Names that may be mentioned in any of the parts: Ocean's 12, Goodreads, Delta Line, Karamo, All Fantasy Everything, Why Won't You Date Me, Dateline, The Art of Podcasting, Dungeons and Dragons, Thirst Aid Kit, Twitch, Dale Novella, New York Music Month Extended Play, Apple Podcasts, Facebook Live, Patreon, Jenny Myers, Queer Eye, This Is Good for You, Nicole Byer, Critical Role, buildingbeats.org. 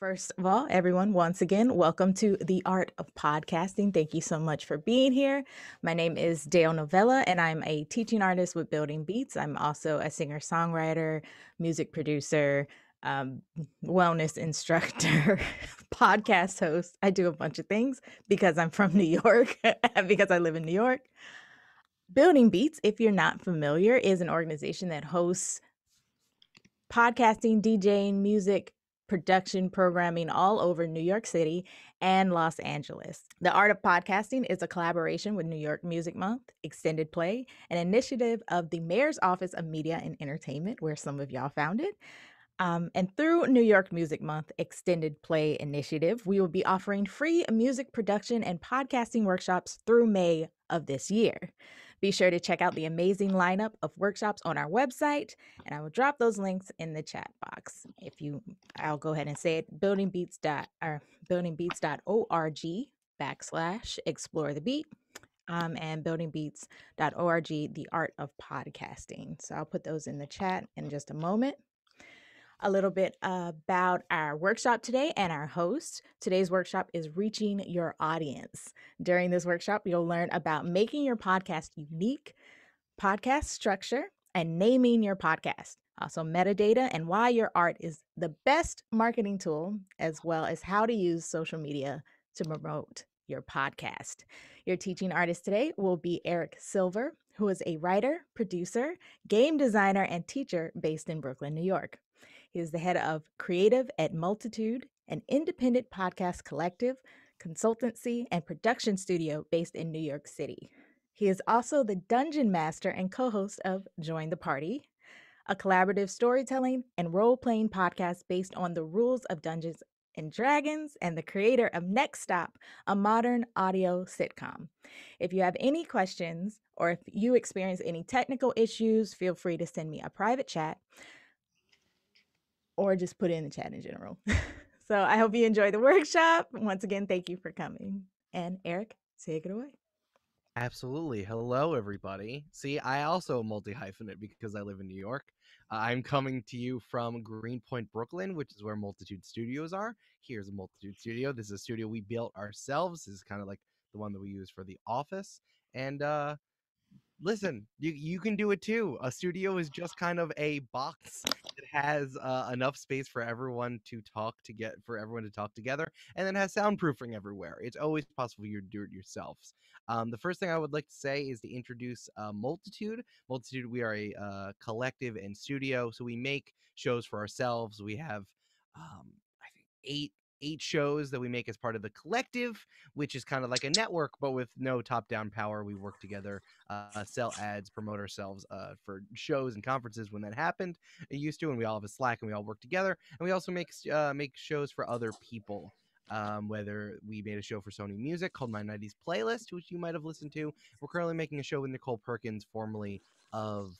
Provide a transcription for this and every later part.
First of all, everyone, once again, welcome to The Art of Podcasting. Thank you so much for being here. My name is Dale Novella, and I'm a teaching artist with Building Beats. I'm also a singer-songwriter, music producer, wellness instructor, podcast host. I do a bunch of things because I'm from New York, because I live in New York. Building Beats, if you're not familiar, is an organization that hosts podcasting, DJing, music, production programming all over New York City and Los Angeles. The Art of Podcasting is a collaboration with New York Music Month Extended Play, an initiative of the Mayor's Office of Media and Entertainment, where some of y'all found it. And through New York Music Month Extended Play Initiative, we will be offering free music production and podcasting workshops through May of this year. Be sure to check out the amazing lineup of workshops on our website, and I will drop those links in the chat box. I'll go ahead and say it, buildingbeats.org/explorethebeat, and buildingbeats.org, the art of podcasting. So I'll put those in the chat in just a moment. A little bit about our workshop today and our host. Today's workshop is Reaching Your Audience. During this workshop, you'll learn about making your podcast unique, podcast structure, and naming your podcast. Also metadata and why your art is the best marketing tool, as well as how to use social media to promote your podcast. Your teaching artist today will be Eric Silver, who is a writer, producer, game designer, and teacher based in Brooklyn, New York. He is the head of creative at Multitude, an independent podcast collective, consultancy, and production studio based in New York City. He is also the dungeon master and co-host of Join the Party, a collaborative storytelling and role-playing podcast based on the rules of Dungeons and Dragons, and the creator of Next Stop, a modern audio sitcom. If you have any questions or if you experience any technical issues, feel free to send me a private chat, or just put it in the chat in general. So I hope you enjoy the workshop. Once again, thank you for coming. And Eric, take it away. Absolutely. Hello, everybody. See, I also multi-hyphenate because I live in New York. I'm coming to you from Greenpoint, Brooklyn, which is where Multitude Studios are. Here's a Multitude Studio. This is a studio we built ourselves. This is kind of like the one that we use for The Office. And listen, you can do it too. A studio is just kind of a box that has enough space for everyone to talk together, and then has soundproofing everywhere. It's always possible you do it yourselves. The first thing I would like to say is to introduce Multitude. Multitude, we are a collective and studio, so we make shows for ourselves. We have, I think, eight shows that we make as part of the collective, which is kind of like a network, but with no top-down power. We work together, sell ads, promote ourselves for shows and conferences when that happened. It used to, and we all have a Slack, and we all work together. And we also make shows for other people. Whether we made a show for Sony Music called My 90s Playlist, which you might have listened to. We're currently making a show with Nicole Perkins, formerly of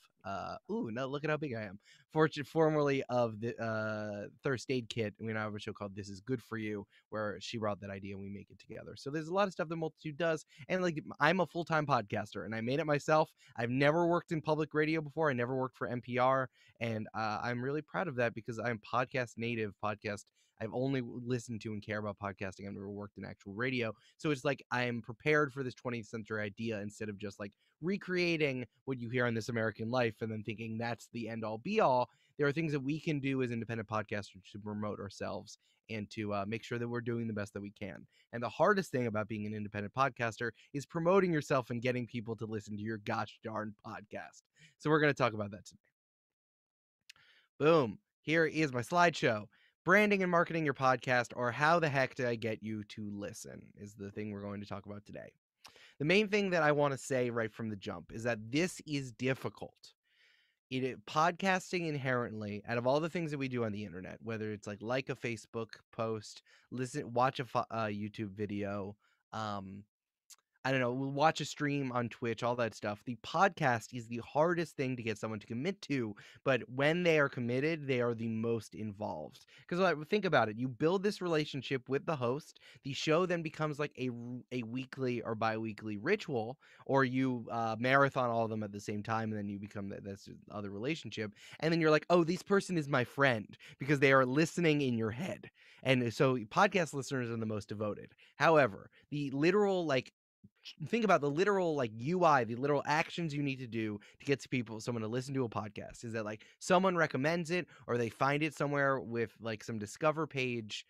look at how big I am. Formerly of the Thirst Aid Kit, and we now have a show called This Is Good for You, where she brought that idea and we make it together. So there's a lot of stuff that Multitude does, and like I'm a full-time podcaster, and I made it myself. I've never worked in public radio before. I never worked for NPR, and I'm really proud of that because I'm podcast native. I've only listened to and care about podcasting. I've never worked in actual radio. So it's like I'm prepared for this 20th century idea instead of just like recreating what you hear on This American Life and then thinking that's the end all be all. There are things that we can do as independent podcasters to promote ourselves and to make sure that we're doing the best that we can. And the hardest thing about being an independent podcaster is promoting yourself and getting people to listen to your gosh darn podcast. So we're going to talk about that today. Boom. Here is my slideshow. Branding and marketing your podcast, or how the heck did I get you to listen, is the thing we're going to talk about today. The main thing that I want to say right from the jump is that this is difficult. Podcasting inherently, out of all the things that we do on the internet, whether it's like a Facebook post, watch a YouTube video, I don't know, we'll watch a stream on Twitch, all that stuff. The podcast is the hardest thing to get someone to commit to, but when they are committed, they are the most involved. Because think about it, you build this relationship with the host, the show then becomes like a weekly or bi-weekly ritual, or you marathon all of them at the same time, and then you become that's other relationship. And then you're like, oh, this person is my friend, because they are listening in your head. And so podcast listeners are the most devoted. However, the literal, like, think about the literal like UI, the literal actions you need to do to get to people, someone to listen to a podcast, is that like someone recommends it, or they find it somewhere with like some discover page.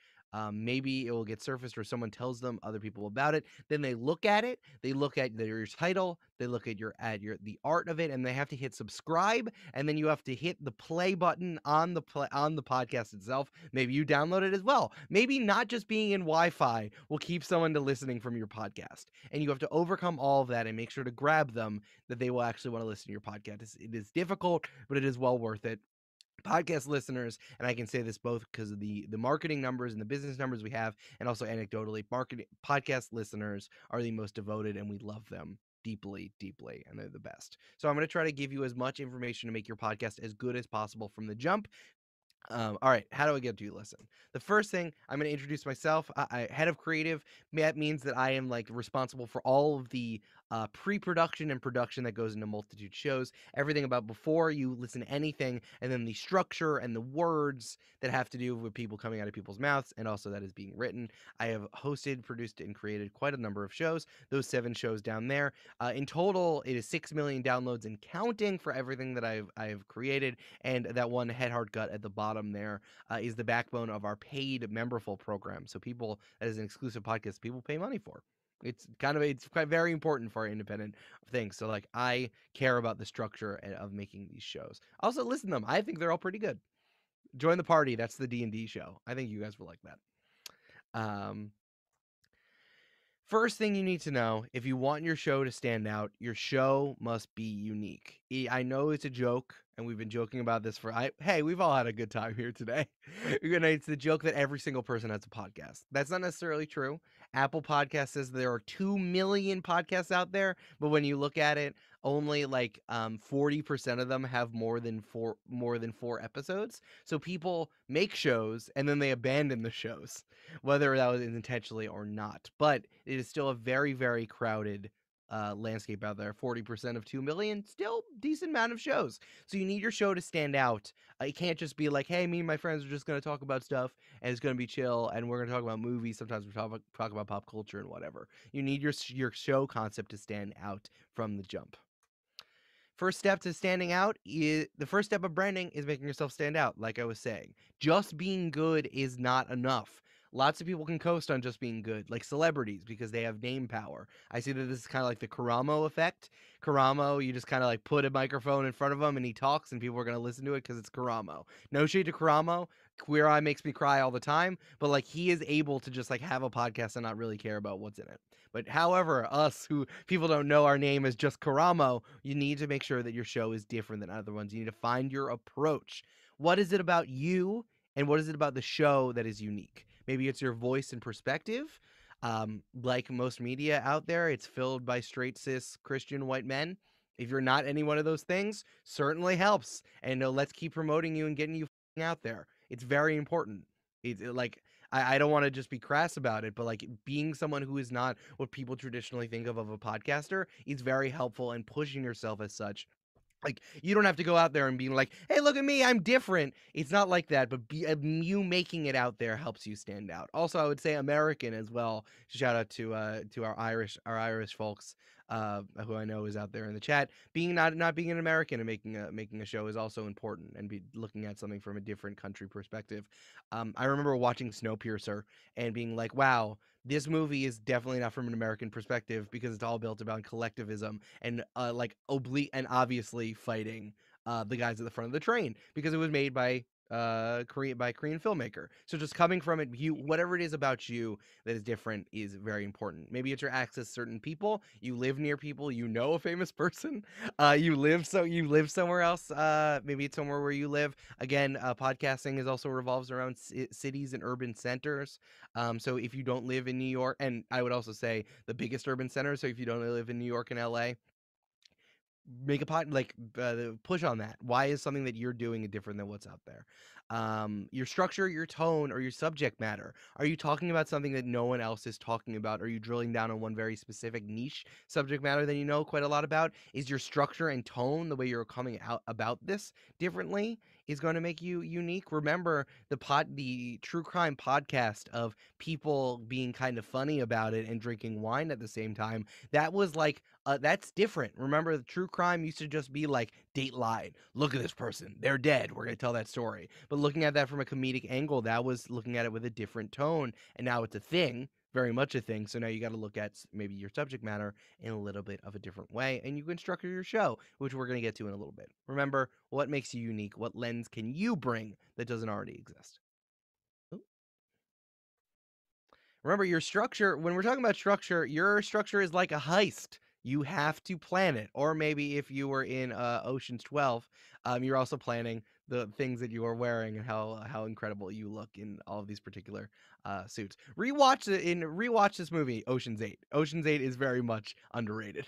Maybe it will get surfaced, or someone tells them other people about it. Then they look at it. They look at your title. They look at the art of it, and they have to hit subscribe. And then you have to hit the play button on the podcast itself. Maybe you download it as well. Maybe not just being in Wi-Fi will keep someone to listening from your podcast. And you have to overcome all of that and make sure to grab them that they will actually want to listen to your podcast. It is difficult, but it is well worth it. Podcast listeners, and I can say this both because of the marketing numbers and the business numbers we have, and also anecdotally, podcast listeners are the most devoted, and we love them deeply, deeply, and they're the best. So I'm going to try to give you as much information to make your podcast as good as possible from the jump. All right, how do I get to you listen? The first thing, I'm going to introduce myself. I head of creative. That means that I am like responsible for all of the pre-production and production that goes into Multitude shows, everything about before you listen to anything, and then the structure and the words that have to do with people coming out of people's mouths, and also that is being written. I have hosted, produced, and created quite a number of shows, those 7 shows down there. In total, it is 6 million downloads and counting for everything that I've created, and that one Head, Heart, Gut at the bottom there is the backbone of our paid memberful program. So people, that is an exclusive podcast people pay money for. It's quite very important for our independent things. So like I care about the structure of making these shows. Also listen to them. I think they're all pretty good. Join the Party. That's the D&D show. I think you guys will like that. First thing you need to know, if you want your show to stand out, your show must be unique. I know it's a joke, and we've been joking about this hey, we've all had a good time here today. It's the joke that every single person has a podcast. That's not necessarily true. Apple Podcasts says there are 2 million podcasts out there, but when you look at it, only like 40% of them have more than four episodes. So people make shows and then they abandon the shows, whether that was intentionally or not. But it is still a very, very crowded landscape out there. 40% of 2 million, still decent amount of shows. So you need your show to stand out. It can't just be like, hey, me and my friends are just going to talk about stuff and it's going to be chill. And we're going to talk about movies. Sometimes we talk about pop culture and whatever. You need your show concept to stand out from the jump. First step to standing out is the first step of branding is making yourself stand out. Like I was saying, just being good is not enough. Lots of people can coast on just being good, like celebrities, because they have name power. I see that this is kind of like the Karamo effect. Karamo, you just kind of like put a microphone in front of him and he talks and people are going to listen to it because it's Karamo. No shade to Karamo. Queer Eye makes me cry all the time, but like he is able to just like have a podcast and not really care about what's in it. But however, us who people don't know our name is just Karamo, you need to make sure that your show is different than other ones. You need to find your approach. What is it about you and what is it about the show that is unique? Maybe it's your voice and perspective. Like most media out there, it's filled by straight, cis, Christian, white men. If you're not any one of those things, certainly helps. And let's keep promoting you and getting you out there. It's very important. I don't want to just be crass about it, but like being someone who is not what people traditionally think of a podcaster is very helpful, and pushing yourself as such. Like, you don't have to go out there and be like, hey, look at me, I'm different. It's not like that, but you making it out there helps you stand out. Also, I would say American as well. Shout out to our Irish folks who I know is out there in the chat. Being not being an American and making a show is also important, and be looking at something from a different country perspective. I remember watching Snowpiercer and being like, wow, this movie is definitely not from an American perspective because it's all built about collectivism and obviously fighting the guys at the front of the train, because it was made by by a Korean filmmaker. So just coming from it, you, whatever it is about you that is different is very important. Maybe it's your access to certain people. You live near people, you know, a famous person. You live somewhere else. Maybe it's somewhere where you live. Again, podcasting is also revolves around cities and urban centers. So if you don't live in New York, and I would also say the biggest urban centers. So if you don't live in New York and LA, make a pod, like push on that. Why is something that you're doing different than what's out there? Your structure, your tone, or your subject matter. Are you talking about something that no one else is talking about? Are you drilling down on one very specific niche subject matter that you know quite a lot about? Is your structure and tone, the way you're coming out about this differently, is going to make you unique? Remember the true crime podcast of people being kind of funny about it and drinking wine at the same time. That was like, that's different. Remember, the true crime used to just be like Dateline. Look at this person. They're dead. We're going to tell that story. But looking at that from a comedic angle, that was looking at it with a different tone. And now it's a thing, very much a thing. So now you got to look at maybe your subject matter in a little bit of a different way. And you can structure your show, which we're going to get to in a little bit. Remember, what makes you unique? What lens can you bring that doesn't already exist? Remember, your structure, when we're talking about structure, your structure is like a heist. You have to plan it. Or maybe if you were in Ocean's 12, you're also planning the things that you are wearing and how incredible you look in all of these particular suits. Rewatch this movie, Ocean's 8. Ocean's 8 is very much underrated,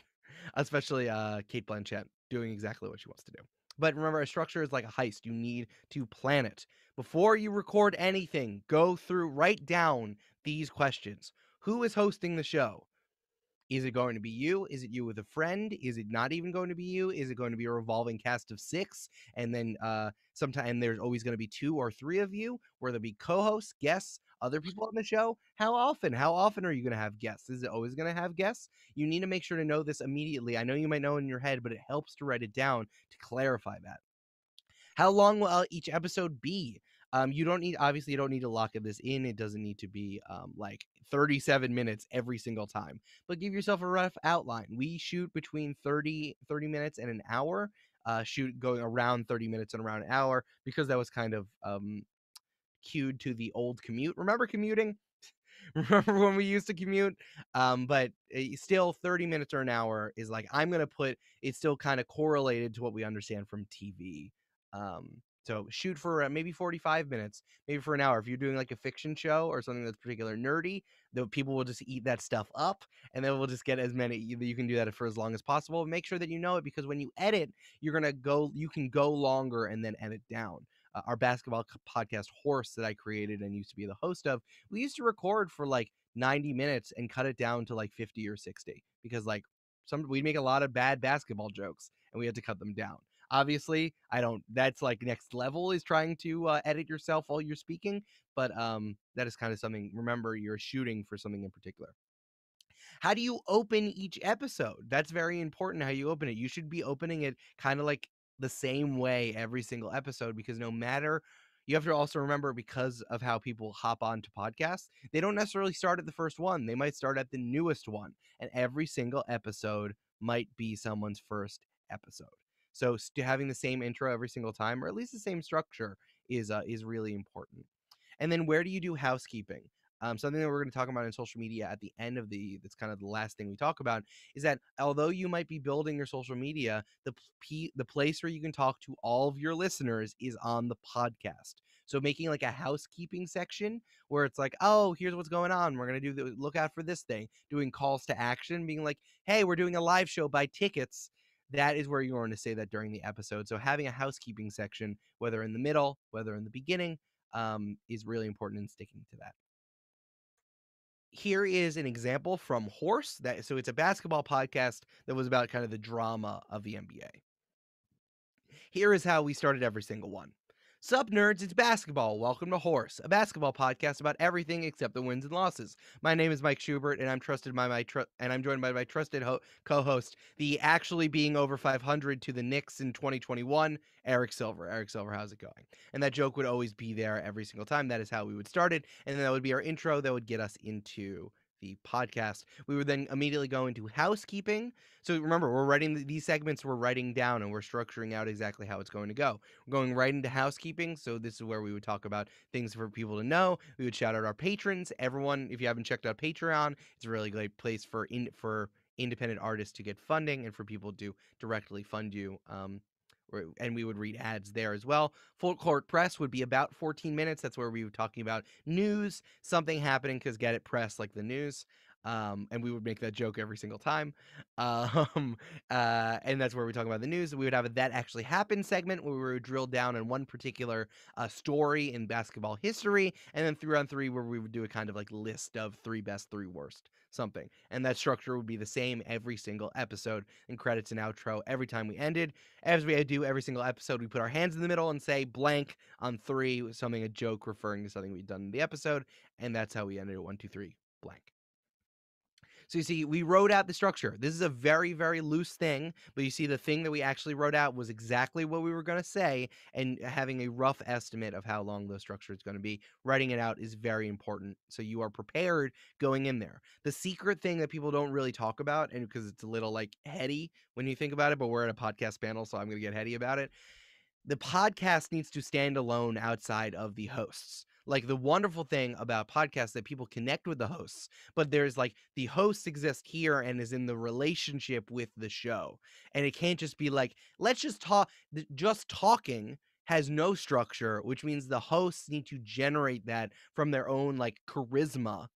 especially Cate Blanchett doing exactly what she wants to do. But remember, a structure is like a heist. You need to plan it. Before you record anything, go through, write down these questions. Who is hosting the show? Is it going to be you? Is it you with a friend? Is it not even going to be you? Is it going to be a revolving cast of 6? And then sometimes there's always going to be 2 or 3 of you, where there'll be co-hosts, guests, other people on the show. How often are you going to have guests? Is it always going to have guests? You need to make sure to know this immediately. I know you might know in your head, but it helps to write it down to clarify that. How long will each episode be? You don't need to lock this in. It doesn't need to be like 37 minutes every single time, but give yourself a rough outline. We shoot between 30 minutes and an hour, shoot going around 30 minutes and around an hour, because that was kind of cued to the old commute. Remember commuting? Remember when we used to commute? But still 30 minutes or an hour is like, I'm going to put, it's still kind of correlated to what we understand from TV. So shoot for maybe 45 minutes, maybe for an hour. If you're doing like a fiction show or something that's particular nerdy, the people will just eat that stuff up, and then we'll just get as many. You can do that for as long as possible. Make sure that you know it, because when you edit, you can go longer and then edit down. Our basketball podcast, Horse, that I created and used to be the host of, we used to record for like 90 minutes and cut it down to like 50 or 60, because like we'd make a lot of bad basketball jokes and we had to cut them down. Obviously, that's like next level, is trying to edit yourself while you're speaking. But that is kind of something. Remember, you're shooting for something in particular. How do you open each episode? That's very important, how you open it. You should be opening it kind of like the same way every single episode, because no matter, you have to also remember, because of how people hop on to podcasts, they don't necessarily start at the first one. They might start at the newest one. And every single episode might be someone's first episode. So having the same intro every single time, or at least the same structure, is really important. And then, where do you do housekeeping? Something that we're going to talk about in social media at the end of that's kind of the last thing we talk about, is that although you might be building your social media, the place where you can talk to all of your listeners is on the podcast. So making like a housekeeping section where it's like, oh, here's what's going on. We're going to look out for this thing, doing calls to action, being like, hey, we're doing a live show, buy tickets. That is where you're going to say that during the episode. So having a housekeeping section, whether in the middle, whether in the beginning, is really important in sticking to that. Here is an example from Horse. So it's a basketball podcast that was about kind of the drama of the NBA. Here is how we started every single one. Sup, nerds, it's basketball. Welcome to Horse, a basketball podcast about everything except the wins and losses. My name is Mike Schubert, and I'm joined by my trusted co-host, the actually being over 500 to the Knicks in 2021, Eric Silver. Eric Silver, how's it going? And that joke would always be there every single time. That is how we would start it, and then that would be our intro that would get us into the podcast. We would then immediately go into housekeeping. So remember, we're writing these segments, we're writing down, and we're structuring out exactly how it's going to go. We're going right into housekeeping. So this is where we would talk about things for people to know. We would shout out our patrons. Everyone, if you haven't checked out Patreon, it's a really great place for independent artists to get funding and for people to directly fund you. And we would read ads there as well. Full Court Press would be about 14 minutes. That's where we were talking about news, something happening, because get it, press like the news. And we would make that joke every single time. And that's where we talk about the news. We would have a That Actually Happened segment where we would drill down on one particular story in basketball history. And then 3 on 3 where we would do a kind of like list of 3 best, 3 worst, something. And that structure would be the same every single episode, and credits and outro every time we ended. As we do every single episode, we put our hands in the middle and say blank on 3, something, a joke referring to something we've done in the episode. And that's how we ended it. 1, 2, 3, blank. So you see, we wrote out the structure. This is a very, very loose thing, but you see the thing that we actually wrote out was exactly what we were going to say, and having a rough estimate of how long the structure is going to be, writing it out is very important. So you are prepared going in there. The secret thing that people don't really talk about, and because it's a little like heady when you think about it, but we're at a podcast panel, so I'm going to get heady about it. The podcast needs to stand alone outside of the hosts. Like, the wonderful thing about podcasts that people connect with the hosts, but there's like the hosts exist here and is in the relationship with the show. And it can't just be like, let's just talk. Just talking has no structure, which means the hosts need to generate that from their own like charisma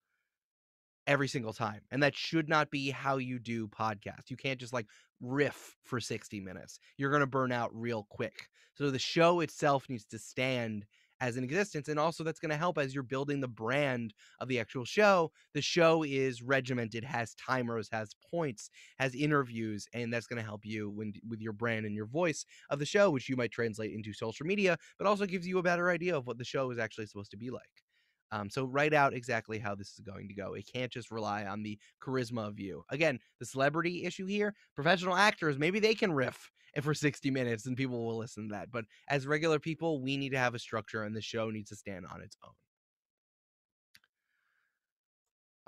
every single time. And that should not be how you do podcasts. You can't just like riff for 60 minutes. You're going to burn out real quick. So the show itself needs to stand as an existence, and also that's going to help as you're building the brand of the actual show. The show is regimented, has timers, has points, has interviews, and that's going to help you with your brand and your voice of the show, which you might translate into social media, but also gives you a better idea of what the show is actually supposed to be like. So write out exactly how this is going to go. It can't just rely on the charisma of you. Again, the celebrity issue here, professional actors, maybe they can riff for 60 minutes and people will listen to that. But as regular people, we need to have a structure and the show needs to stand on its own.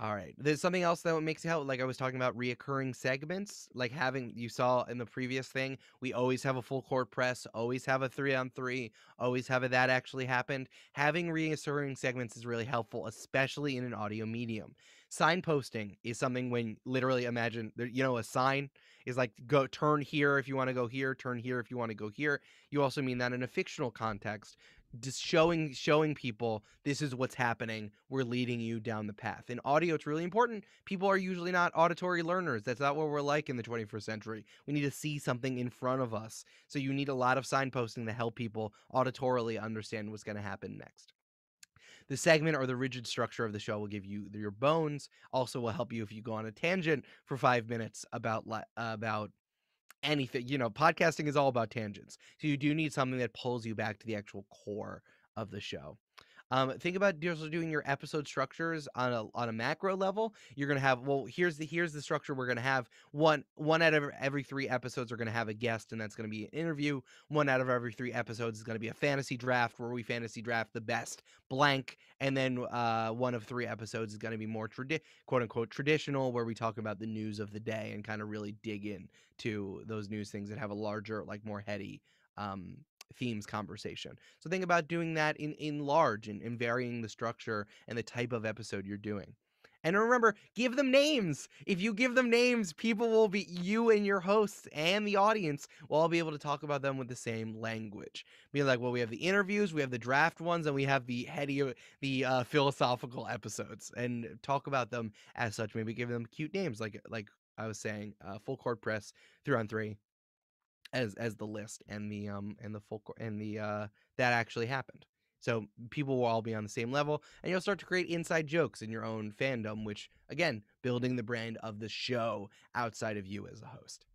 All right. There's something else that makes it help. Like I was talking about reoccurring segments, like having, you saw in the previous thing, we always have a full court press, always have a 3 on 3, always have a That Actually Happened. Having reoccurring segments is really helpful, especially in an audio medium. Signposting is something when literally imagine, you know, a sign is like, go turn here if you want to go here, turn here if you want to go here. You also mean that in a fictional context. Just showing people this is what's happening. We're leading you down the path. In audio, it's really important. People are usually not auditory learners. That's not what we're like in the 21st century. We need to see something in front of us. So you need a lot of signposting to help people auditorily understand what's going to happen next. The segment or the rigid structure of the show will give you your bones. Also will help you if you go on a tangent for 5 minutes about anything. You know, podcasting is all about tangents, so you do need something that pulls you back to the actual core of the show. Think about just doing your episode structures on a macro level. You're gonna have, well, here's the structure we're gonna have. One out of every 3 episodes are gonna have a guest, and that's gonna be an interview. 1 out of every 3 episodes is gonna be a fantasy draft where we fantasy draft the best blank, and then 1 of 3 episodes is gonna be more quote unquote traditional, where we talk about the news of the day and kind of really dig in to those news things that have a larger, like more heady themes conversation. So think about doing that in large and varying the structure and the type of episode you're doing. And remember, give them names. If you give them names, people will be, you and your hosts and the audience will all be able to talk about them with the same language. Be like, well, we have the interviews, we have the draft ones, and we have the heady, the philosophical episodes, and talk about them as such. Maybe give them cute names, like I was saying, full court press, 3 on 3. As the list and the That Actually Happened. So people will all be on the same level, and you'll start to create inside jokes in your own fandom, which again, building the brand of the show outside of you as a host.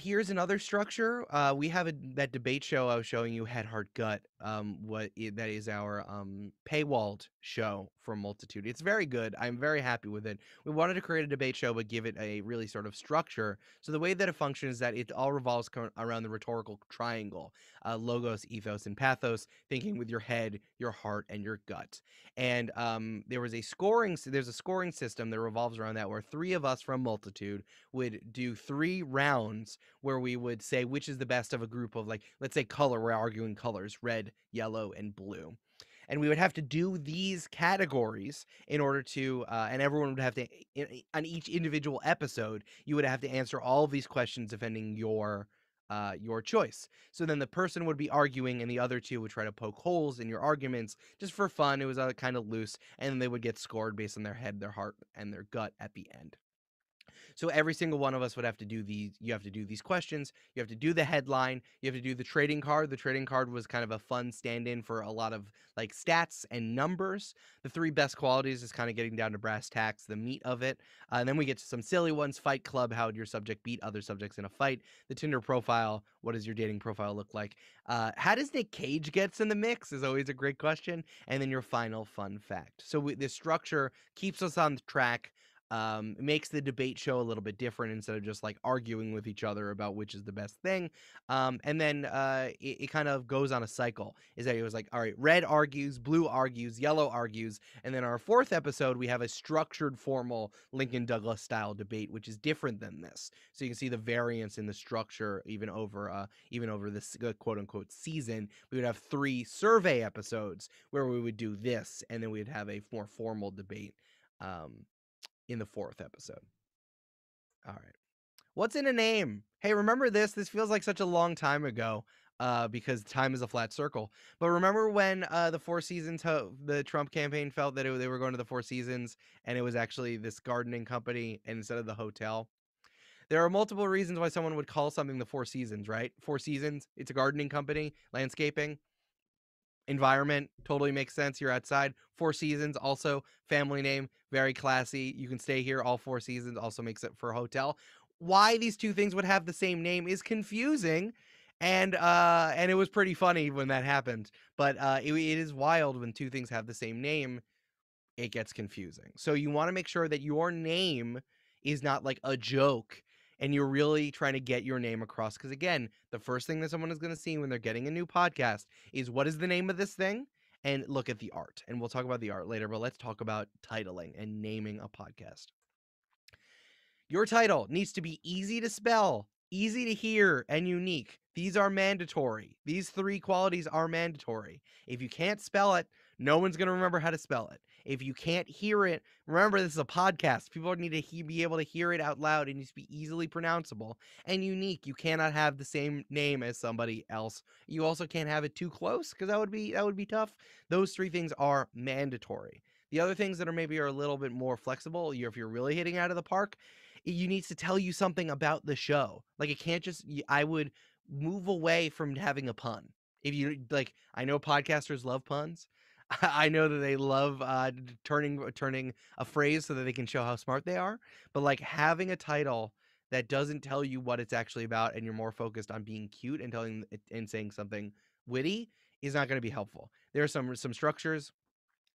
Here's another structure. We have that debate show I was showing you, Head, Heart, Gut, that is our paywalled show from Multitude. It's very good. I'm very happy with it. We wanted to create a debate show but give it a really sort of structure. So the way that it functions is that it all revolves around the rhetorical triangle, logos, ethos, and pathos, thinking with your head, your heart, and your gut. And there's a scoring system that revolves around that, where three of us from Multitude would do three rounds where we would say which is the best of a group of, like, let's say color, we're arguing colors, red, yellow, and blue. And we would have to do these categories in order to, and everyone would have to, on each individual episode, you would have to answer all of these questions defending your choice. So then the person would be arguing and the other two would try to poke holes in your arguments just for fun. It was kind of loose, and they would get scored based on their head, their heart, and their gut at the end. So every single one of us would have to do these. You have to do these questions. You have to do the headline. You have to do the trading card. The trading card was kind of a fun stand-in for a lot of like stats and numbers. The three best qualities is kind of getting down to brass tacks, the meat of it. And then we get to some silly ones. Fight club, how would your subject beat other subjects in a fight? The Tinder profile, what does your dating profile look like? How does Nick Cage gets in the mix is always a great question. And then your final fun fact. So this structure keeps us on the track. It makes the debate show a little bit different instead of just like arguing with each other about which is the best thing. And then it kind of goes on a cycle, is that it was like, all right, red argues, blue argues, yellow argues. And then our fourth episode, we have a structured, formal Lincoln Douglas style debate, which is different than this. So you can see the variance in the structure even over this quote unquote season. We would have three survey episodes where we would do this, and then we'd have a more formal debate in the fourth episode. All right. What's in a name? Hey, remember this? This feels like such a long time ago because time is a flat circle. But remember when the Four Seasons, the Trump campaign felt that they were going to the Four Seasons, and it was actually this gardening company instead of the hotel? There are multiple reasons why someone would call something the Four Seasons, right? Four Seasons, it's a gardening company, landscaping. Environment totally makes sense. You're outside. Four Seasons, also family name, very classy. You can stay here all 4 seasons, also makes it for a hotel. Why these two things would have the same name is confusing, and it was pretty funny when that happened. But it is wild when two things have the same name, it gets confusing. So you want to make sure that your name is not like a joke, and you're really trying to get your name across. Because again, the first thing that someone is going to see when they're getting a new podcast is, what is the name of this thing? And look at the art. And we'll talk about the art later, but let's talk about titling and naming a podcast. Your title needs to be easy to spell, easy to hear, and unique. These are mandatory. These three qualities are mandatory. If you can't spell it, no one's going to remember how to spell it. If you can't hear it, remember this is a podcast. People need to be able to hear it out loud. It needs to be easily pronounceable and unique. You cannot have the same name as somebody else. You also can't have it too close, because that would be tough. Those three things are mandatory. The other things that are a little bit more flexible, if you're really hitting out of the park, you need to tell you something about the show. Like, it can't just, I would move away from having a pun. If you like, I know podcasters love puns. I know that they love turning a phrase so that they can show how smart they are. But like, having a title that doesn't tell you what it's actually about, and you're more focused on being cute and saying something witty, is not going to be helpful. There are some structures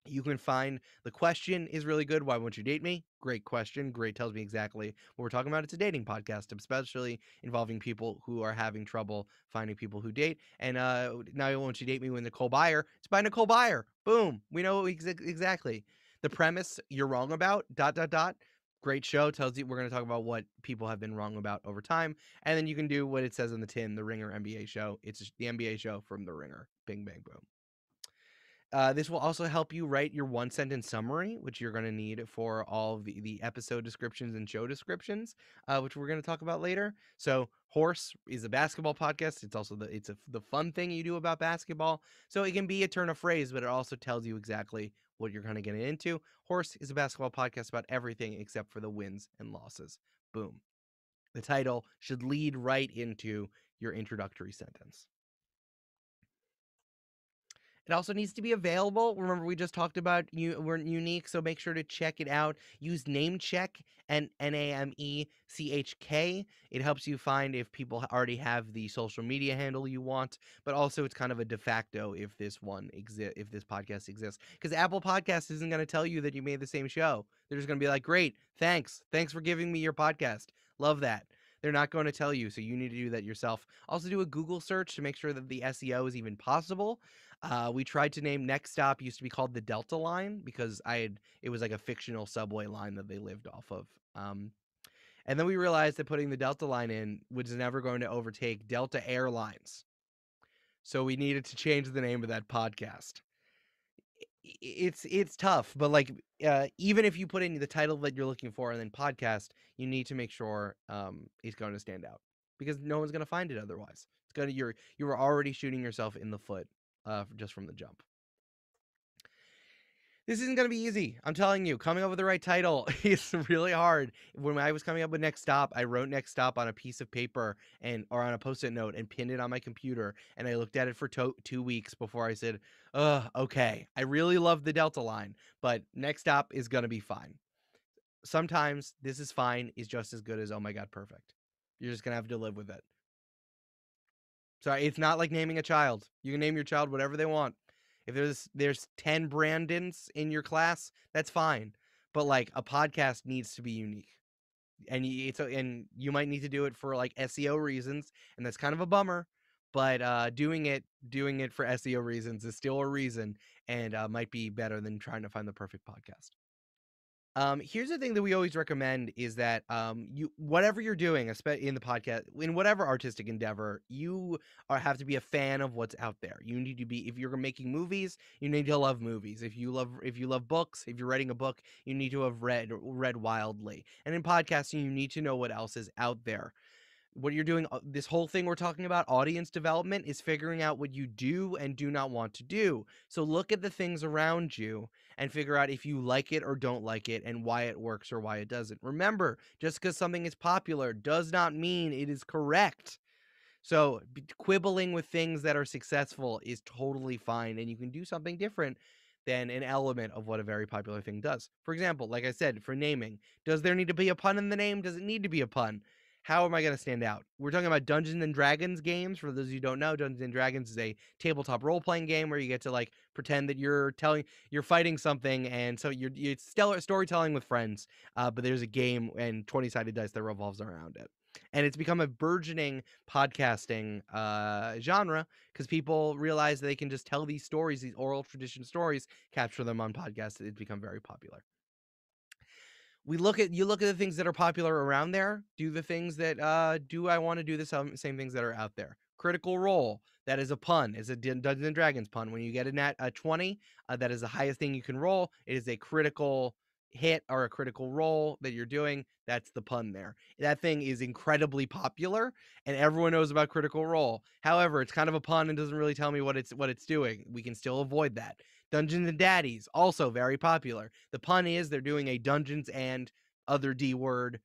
you can find. The question is really good. Why won't you date me? Great question. Great, tells me exactly what we're talking about. It's a dating podcast, especially involving people who are having trouble finding people who date. And now won't you date me with Nicole Byer? It's by Nicole Byer. Boom. We know exactly. The premise you're wrong about, ... Great show, tells you, we're going to talk about what people have been wrong about over time. And then you can do what it says on the tin, The Ringer NBA show. It's the NBA show from The Ringer. Bing, bang, boom. This will also help you write your one-sentence summary, which you're going to need for all of the episode descriptions and show descriptions, which we're going to talk about later. So Horse is a basketball podcast. It's also the fun thing you do about basketball. So it can be a turn of phrase, but it also tells you exactly what you're going to get into. Horse is a basketball podcast about everything except for the wins and losses. Boom. The title should lead right into your introductory sentence. It also needs to be available. Remember, we just talked about we're unique, so make sure to check it out. Use Namecheck and NAMECHK. It helps you find if people already have the social media handle you want, but also it's kind of a de facto if this one exists, if this podcast exists, because Apple Podcasts isn't going to tell you that you made the same show. They're just going to be like, great, thanks for giving me your podcast. Love that. They're not going to tell you, so you need to do that yourself. Also do a Google search to make sure that the SEO is even possible. We tried to name Next Stop, used to be called the Delta Line, because it was like a fictional subway line that they lived off of. And then we realized that putting the Delta Line in was never going to overtake Delta Airlines. So we needed to change the name of that podcast. It's tough, but like even if you put in the title that you're looking for and then podcast, you need to make sure it's going to stand out, because no one's going to find it otherwise. It's going to you were already shooting yourself in the foot just from the jump. This isn't going to be easy. I'm telling you, coming up with the right title is really hard. When I was coming up with Next Stop, I wrote Next Stop on a piece of paper or on a Post-it note and pinned it on my computer. And I looked at it for 2 weeks before I said, okay, I really love the Delta Line, but Next Stop is going to be fine. Sometimes this is fine is just as good as, oh my God, perfect. You're just going to have to live with it. So it's not like naming a child. You can name your child whatever they want. If there's 10 Brandons in your class, that's fine. But like a podcast needs to be unique, and you might need to do it for like SEO reasons, and that's kind of a bummer. But doing it for SEO reasons is still a reason, and might be better than trying to find the perfect podcast. Here's the thing that we always recommend is that whatever you're doing, especially in the podcast, in whatever artistic endeavor, have to be a fan of what's out there. You need to be, if you're making movies, you need to love movies. If you love books, if you're writing a book, you need to have read wildly. And in podcasting, you need to know what else is out there. What you're doing, this whole thing we're talking about, audience development, is figuring out what you do and do not want to do. So look at the things around you and figure out if you like it or don't like it and why it works or why it doesn't. Remember, just because something is popular does not mean it is correct. So quibbling with things that are successful is totally fine, and you can do something different than an element of what a very popular thing does. For example, like I said, for naming, does there need to be a pun in the name? Does it need to be a pun? How am I going to stand out? We're talking about Dungeons and Dragons games. For those of you who don't know, Dungeons and Dragons is a tabletop role-playing game where you get to like pretend that you're fighting something, and so it's storytelling with friends. But there's a game and 20-sided dice that revolves around it, and it's become a burgeoning podcasting genre because people realize they can just tell these stories, these oral tradition stories, capture them on podcasts. It's become very popular. You look at the things that are popular around there. Do the things that do I want to do the same things that are out there? Critical Role, that is a pun, is a Dungeons and Dragons pun. When you get a nat 20, that is the highest thing you can roll. It is a critical hit or a critical roll that you're doing. That's the pun there. That thing is incredibly popular, and everyone knows about Critical Role. However, it's kind of a pun and doesn't really tell me what it's doing. We can still avoid that. Dungeons and Daddies, also very popular. The pun is they're doing a Dungeons and other D word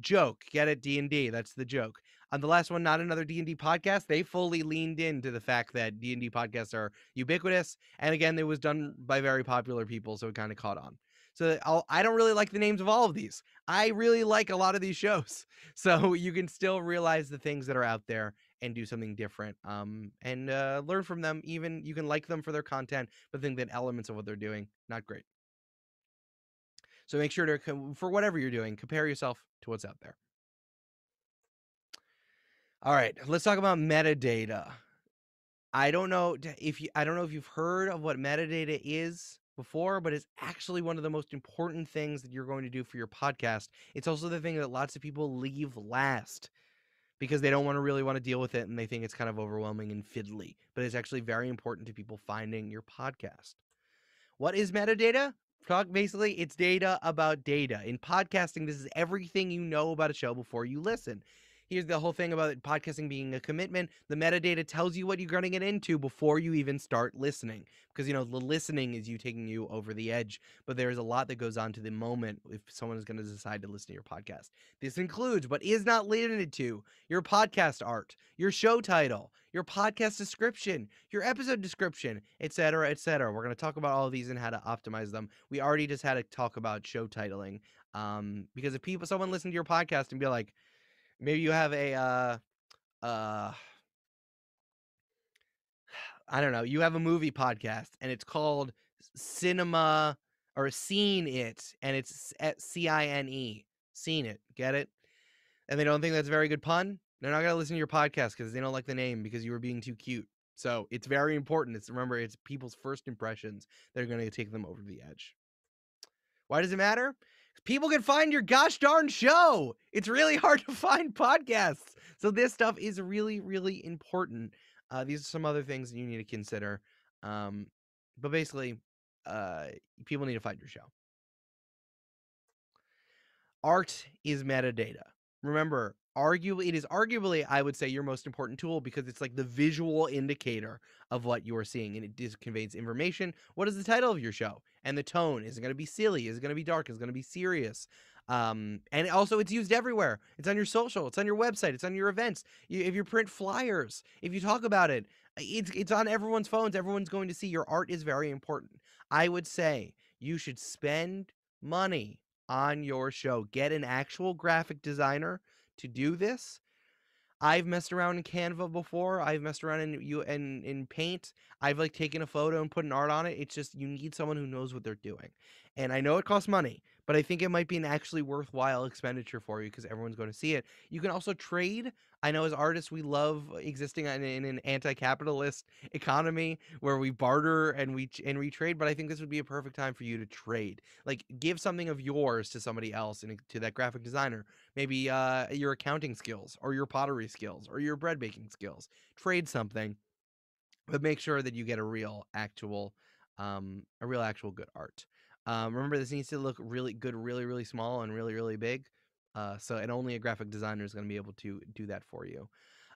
joke. Get it? D&D, that's the joke. On the last one, Not Another D&D Podcast, they fully leaned into the fact that D&D podcasts are ubiquitous. And again, it was done by very popular people, so it kind of caught on. So I don't really like the names of all of these. I really like a lot of these shows. So you can still realize the things that are out there and do something different and learn from them. Even you can like them for their content, but think that elements of what they're doing, not great. So make sure to, for whatever you're doing, compare yourself to what's out there. All right, let's talk about metadata. I don't know if you've heard of what metadata is before, but it's actually one of the most important things that you're going to do for your podcast. It's also the thing that lots of people leave last, because they don't really want to deal with it, and they think it's kind of overwhelming and fiddly, but it's actually very important to people finding your podcast. What is metadata? Basically, it's data about data. In podcasting, this is everything you know about a show before you listen. Here's the whole thing about podcasting being a commitment. The metadata tells you what you're going to get into before you even start listening, because, you know, the listening is you taking you over the edge. But there is a lot that goes on to the moment if someone is going to decide to listen to your podcast. This includes, but is not limited to, your podcast art, your show title, your podcast description, your episode description, et cetera, et cetera. We're going to talk about all of these and how to optimize them. We already just had to talk about show titling, because if someone listens to your podcast and be like, maybe you have a, I don't know, you have a movie podcast and it's called Cinema or Scene It, and it's at CINE, Scene It, get it? And they don't think that's a very good pun. They're not going to listen to your podcast because they don't like the name because you were being too cute. So it's very important. Remember, it's people's first impressions that are going to take them over the edge. Why does it matter? People can find your gosh darn show. It's really hard to find podcasts. So this stuff is really, really important. These are some other things that you need to consider. But basically, people need to find your show. Art is metadata. Remember, it is arguably, I would say, your most important tool, because it's like the visual indicator of what you are seeing, and it just conveys information. What is the title of your show and the tone? Is it going to be silly? Is it going to be dark? Is it going to be serious? And also, it's used everywhere. It's on your social. It's on your website. It's on your events. If you print flyers, if you talk about it, it's on everyone's phones. Everyone's going to see your art. Is very important. I would say you should spend money on your show. Get an actual graphic designer to do this. I've messed around in Canva before. I've messed around in Paint. I've like taken a photo and put an art on it. It's just, you need someone who knows what they're doing. And I know it costs money, but I think it might be an actually worthwhile expenditure for you because everyone's going to see it. You can also trade. I know as artists, we love existing in an anti-capitalist economy where we barter and we trade, but I think this would be a perfect time for you to trade. Like, give something of yours to somebody else and to that graphic designer. Maybe your accounting skills or your pottery skills or your bread baking skills. Trade something, but make sure that you get a real actual good art. Remember, this needs to look really good, really, really small, and really, really big. And only a graphic designer is going to be able to do that for you.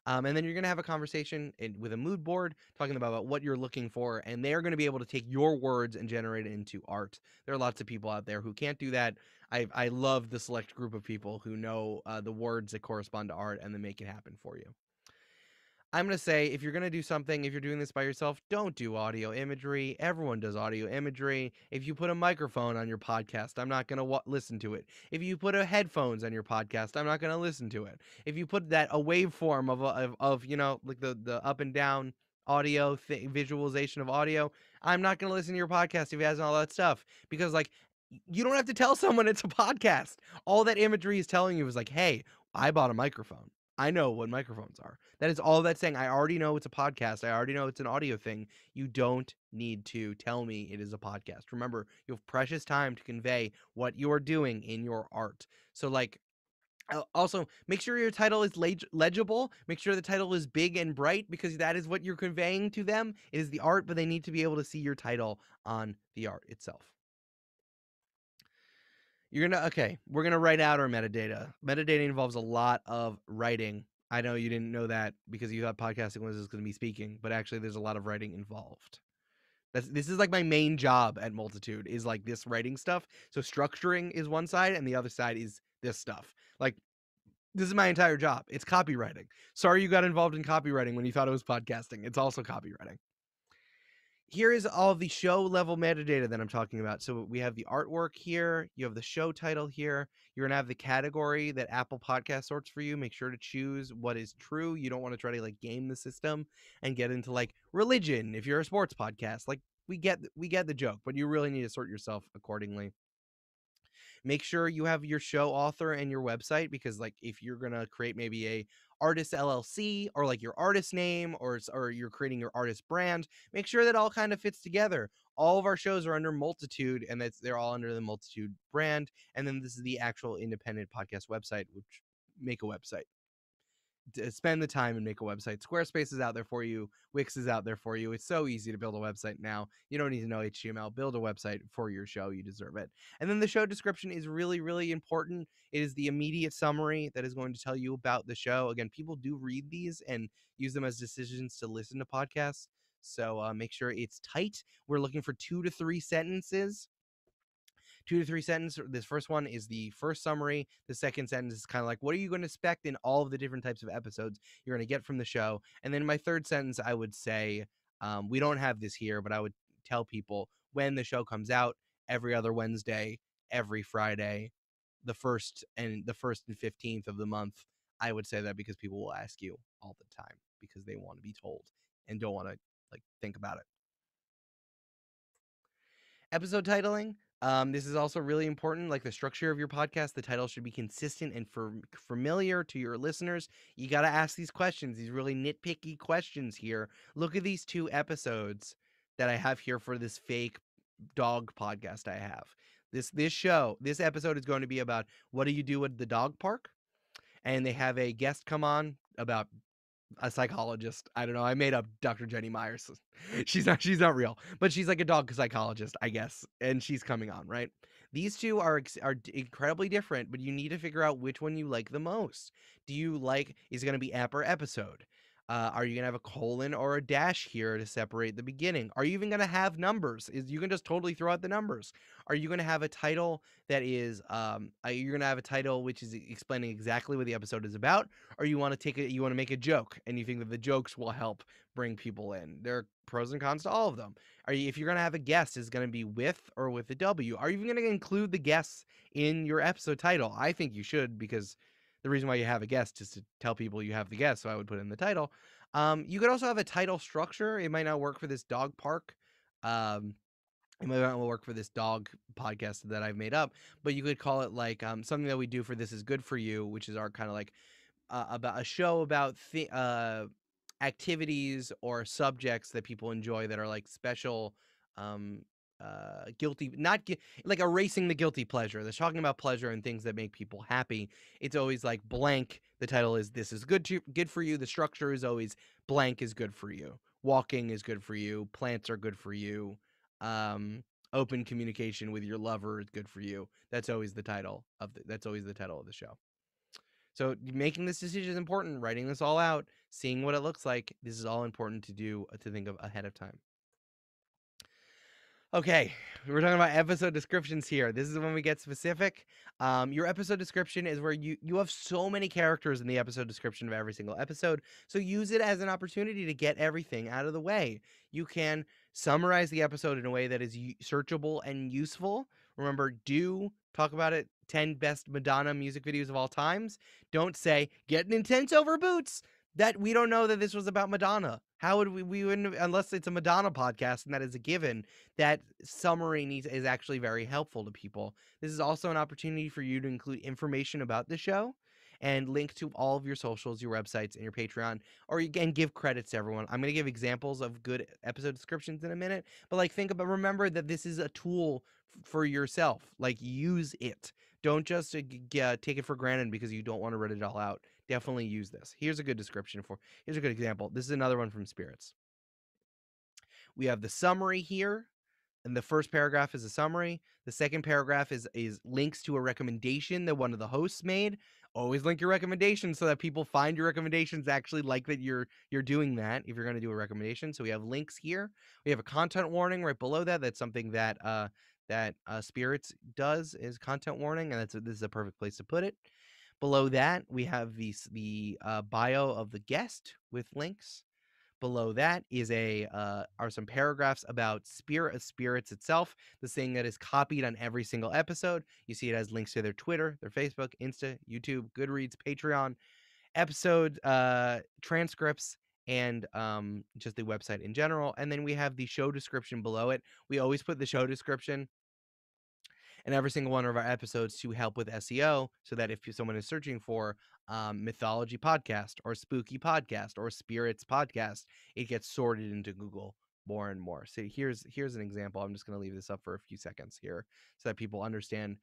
And then you're going to have a conversation with a mood board talking about what you're looking for, and they're going to be able to take your words and generate it into art. There are lots of people out there who can't do that. I love the select group of people who know the words that correspond to art and then make it happen for you. I'm going to say, if you're going to do something, if you're doing this by yourself, don't do audio imagery. Everyone does audio imagery. If you put a microphone on your podcast, I'm not going to listen to it. If you put headphones on your podcast, I'm not going to listen to it. If you put a waveform of you know, like the up and down audio visualization of audio, I'm not going to listen to your podcast if it has all that stuff, because like, you don't have to tell someone it's a podcast. All that imagery is telling you is like, hey, I bought a microphone. I know what microphones are. That is all that's saying. I already know it's a podcast. I already know it's an audio thing. You don't need to tell me it is a podcast. Remember, you have precious time to convey what you are doing in your art. So like, also make sure your title is legible. Make sure the title is big and bright, because that is what you're conveying to them. It is the art, but they need to be able to see your title on the art itself. We're going to write out our metadata. Metadata involves a lot of writing. I know you didn't know that because you thought podcasting was just going to be speaking, but actually there's a lot of writing involved. This is like my main job at Multitude, is like this writing stuff. So structuring is one side and the other side is this stuff. Like, this is my entire job. It's copywriting. Sorry you got involved in copywriting when you thought it was podcasting. It's also copywriting. Here is all the show level metadata that I'm talking about. So we have the artwork here. You have the show title here. You're going to have the category that Apple Podcasts sorts for you. Make sure to choose what is true. You don't want to try to like game the system and get into like religion if you're a sports podcast. Like, we get the joke, but you really need to sort yourself accordingly. Make sure you have your show author and your website, because like if you're going to create maybe a artist LLC or like your artist name or you're creating your artist brand, make sure that all kind of fits together. All of our shows are under Multitude, and they're all under the Multitude brand. And then this is the actual independent podcast website, which make a website. spend the time and make a website. Squarespace is out there for you. Wix is out there for you. It's so easy to build a website now. You don't need to know HTML. Build a website for your show. You deserve it. And then the show description is really, really important. It is the immediate summary that is going to tell you about the show. Again, people do read these and use them as decisions to listen to podcasts. So make sure it's tight. We're looking for 2 to 3 sentences. 2 to 3 sentences. This first one is the first summary. The second sentence is kind of like, what are you going to expect in all of the different types of episodes you're going to get from the show? And then my third sentence, I would say, we don't have this here, but I would tell people when the show comes out, every other Wednesday, every Friday, the first and 15th of the month. I would say that because people will ask you all the time because they want to be told and don't want to think about it. Episode titling. This is also really important, the structure of your podcast. The title should be consistent and familiar to your listeners. You got to ask these questions, these really nitpicky questions here. Look at these 2 episodes that I have here for this fake dog podcast I have. This episode is going to be about what do you do at the dog park? And they have a guest come on about a psychologist. I don't know. I made up Dr. Jenny Myers. She's not real, but she's like a dog psychologist, I guess. And she's coming on, right? These 2 are incredibly different, but you need to figure out which one you like the most. Is it going to be app or episode? Are you going to have a colon or a dash here to separate the beginning? Are you even going to have numbers? You can just totally throw out the numbers. Are you going to have a title that is, you're going to have a title which is explaining exactly what the episode is about? Or you want to make a joke and you think that the jokes will help bring people in. There are pros and cons to all of them. If you're going to have a guest, is it going to be with or with a W? Are you even going to include the guests in your episode title? I think you should, because the reason why you have a guest is to tell people you have the guest, so I would put in the title. You could also have a title structure. It might not work for this dog park. It might not work for this dog podcast that I've made up, but you could call it something that we do for This Is Good for You, which is our kind of about a show about activities or subjects that people enjoy that are special. Erasing the guilty pleasure. That's talking about pleasure and things that make people happy. It's always blank. The title is This Is Good for You. The structure is always blank is good for you. Walking is good for you. Plants are good for you. Open communication with your lover is good for you. That's always the title of the show. So making this decision is important. Writing this all out, seeing what it looks like. This is all important to think of ahead of time. Okay, we're talking about episode descriptions here. This is when we get specific. Your episode description is where you have so many characters in the episode description of every single episode. So use it as an opportunity to get everything out of the way. You can summarize the episode in a way that is searchable and useful. Remember, do talk about it. 10 best Madonna music videos of all times. Don't say, getting intense over boots. That we don't know that this was about Madonna. How would we wouldn't, unless it's a Madonna podcast, and that is a given. That summary is actually very helpful to people. This is also an opportunity for you to include information about the show and link to all of your socials, your websites, and your Patreon, or again, give credits to everyone. I'm going to give examples of good episode descriptions in a minute, but remember that this is a tool for yourself. Use it. Don't just take it for granted because you don't want to read it all out. Definitely use this. Here's a good example. This is another one from Spirits. We have the summary here, and the first paragraph is a summary. The second paragraph is links to a recommendation that one of the hosts made. Always link your recommendations so that people find your recommendations, actually like that you're doing that if you're going to do a recommendation. So we have links here. We have a content warning right below that. That's something that Spirits does, is content warning, and this is a perfect place to put it. Below that, we have the bio of the guest with links. Below that is are some paragraphs about Spirits itself, the thing that is copied on every single episode. You see it has links to their Twitter, their Facebook, Insta, YouTube, Goodreads, Patreon, episode transcripts, and just the website in general. And then we have the show description below it. We always put the show description in every single one of our episodes to help with SEO, so that if someone is searching for mythology podcast or spooky podcast or Spirits podcast, it gets sorted into Google more and more. So here's an example. I'm just going to leave this up for a few seconds here so that people understand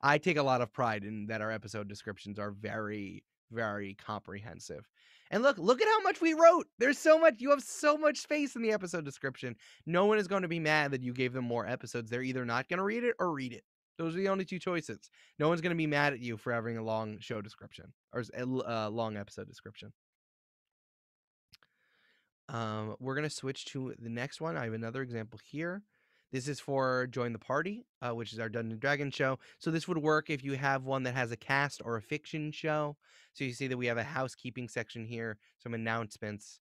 I take a lot of pride in that our episode descriptions are very, very comprehensive. And look at how much we wrote. There's so much. You have so much space in the episode description. No one is going to be mad that you gave them more episodes. They're either not going to read it or read it. Those are the only two choices. No one's going to be mad at you for having a long show description or a long episode description. We're going to switch to the next one. I have another example here. This is for Join the Party, which is our Dungeons and Dragons show. So this would work if you have one that has a cast or a fiction show. So you see that we have a housekeeping section here, some announcements.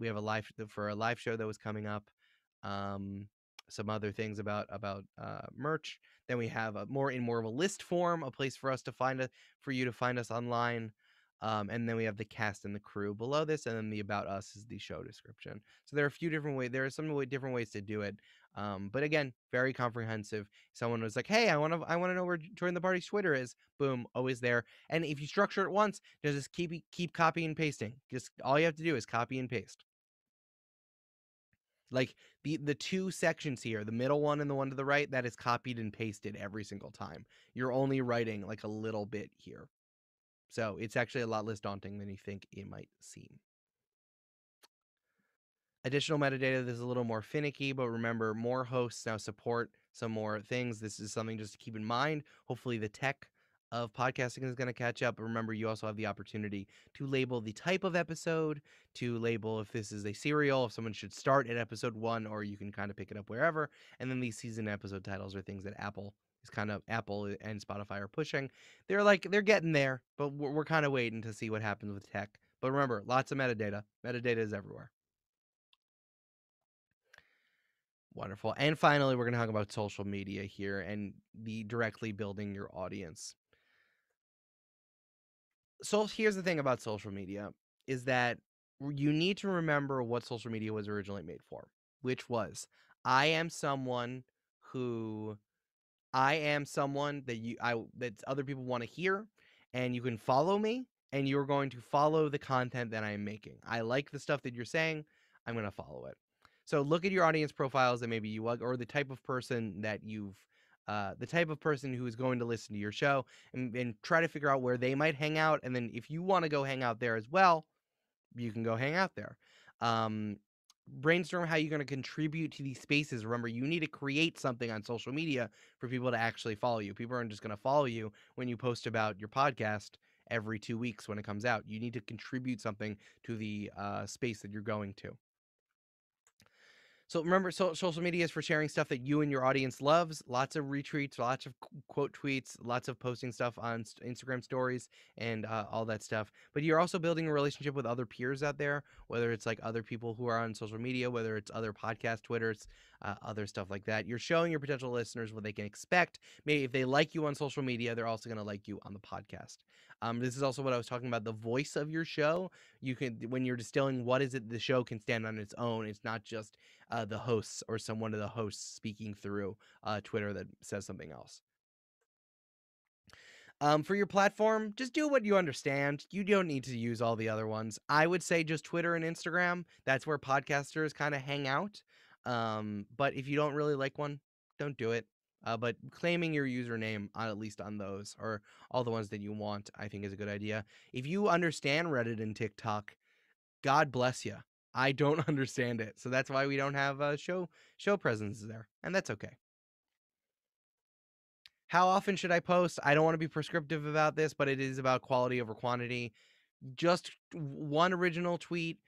We have a live show that was coming up. Some other things about merch. Then we have more of a list form, a place for us to find us online. And then we have the cast and the crew below this, and then the about us is the show description. So there are a few different ways. There are some different ways to do it. But again, very comprehensive. Someone was like, hey, I want to know where Join the Party's Twitter is. Boom, always there. And if you structure it once, just keep copy and pasting. Just all you have to do is copy and paste. Like the two sections here, the middle one and the one to the right, that is copied and pasted every single time. You're only writing like a little bit here. So it's actually a lot less daunting than you think it might seem. Additional metadata, this is a little more finicky, but remember, more hosts now support some more things. This is something just to keep in mind. Hopefully the tech of podcasting is going to catch up. But remember, you also have the opportunity to label the type of episode, to label if this is a serial, if someone should start at episode 1, or you can kind of pick it up wherever. And then these season episode titles are things that Apple and Spotify are pushing. They're getting there, but we're kind of waiting to see what happens with tech. But remember, lots of metadata. Metadata is everywhere. Wonderful. And finally, we're going to talk about social media here and the directly building your audience. So here's the thing about social media is that you need to remember what social media was originally made for, which was I am someone that other people want to hear, and you can follow me, and you're going to follow the content that I'm making. I like the stuff that you're saying. I'm going to follow it. So look at your audience profiles that maybe you like, or the type of person that the type of person who is going to listen to your show, and try to figure out where they might hang out. And then if you want to go hang out there as well, you can go hang out there. Brainstorm how you're going to contribute to these spaces. Remember, you need to create something on social media for people to actually follow you. People aren't just going to follow you when you post about your podcast every 2 weeks when it comes out. You need to contribute something to the space that you're going to. So remember, social media is for sharing stuff that you and your audience loves. Lots of retweets, lots of quote tweets, lots of posting stuff on Instagram stories and all that stuff. But you're also building a relationship with other peers out there, whether it's like other people who are on social media, whether it's other podcast Twitters, other stuff like that. You're showing your potential listeners what they can expect. Maybe if they like you on social media, they're also going to like you on the podcast. This is also what I was talking about, the voice of your show. You can, when you're distilling, what is it the show can stand on its own? It's not just the hosts or one of the hosts speaking through Twitter that says something else. For your platform, just do what you understand. You don't need to use all the other ones. I would say just Twitter and Instagram. That's where podcasters kind of hang out. But if you don't really like one, don't do it. But claiming your username, at least on those or all the ones that you want, I think is a good idea. If you understand Reddit and TikTok, God bless you. I don't understand it. So that's why we don't have a show presence there. And that's okay. How often should I post? I don't want to be prescriptive about this, but it is about quality over quantity. Just one original tweet.